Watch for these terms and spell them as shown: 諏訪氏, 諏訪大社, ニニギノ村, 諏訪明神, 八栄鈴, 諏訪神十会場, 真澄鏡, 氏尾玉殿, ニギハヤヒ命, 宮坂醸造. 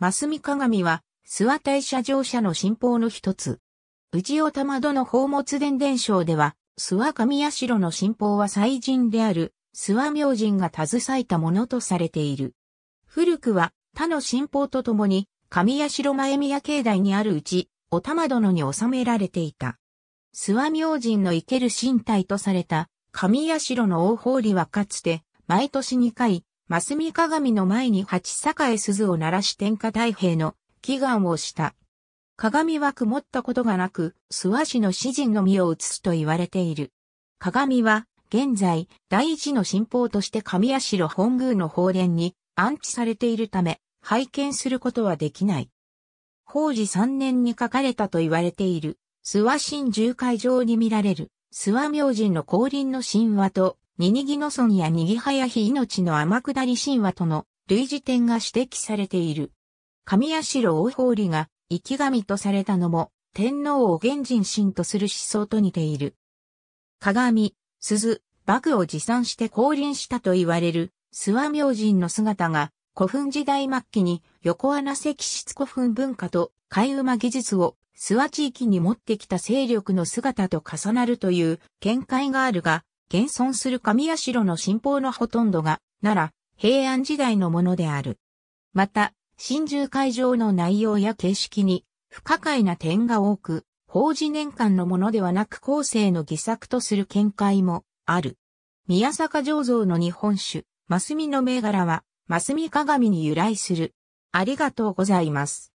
真澄鏡は、諏訪大社上社の神宝の一つ。氏尾玉殿宝物伝伝承では、諏訪神社の神宝は祭神である、諏訪明神が携えたものとされている。古くは、他の神宝とともに、神社前宮境内にある氏尾玉殿に納められていた。諏訪明神の生ける神体とされた、神社の大法理はかつて、毎年2回、真澄鏡の前に八栄鈴を鳴らし天下太平の祈願をした。鏡は曇ったことがなく、諏訪氏の詩人のみを映すと言われている。鏡は、現在、大寺の神宝として神社本宮の宝殿に安置されているため、拝見することはできない。宝治3年に書かれたと言われている、諏訪神十会場に見られる、諏訪明神の降臨の神話と、ニニギノ村やニギハヤヒ命の天下り神話との類似点が指摘されている。神社大法理が生き神とされたのも天皇を原人神とする思想と似ている。鏡、鈴、獏を持参して降臨したと言われる諏訪明神の姿が古墳時代末期に横穴石室古墳文化と貝馬技術を諏訪地域に持ってきた勢力の姿と重なるという見解があるが、現存する神社の神宝のほとんどが奈良、平安時代のものである。また、神十会場の内容や形式に不可解な点が多く、宝治年間のものではなく後世の戯作とする見解もある。宮坂醸造の日本酒、真澄の銘柄は、真澄鏡に由来する。ありがとうございます。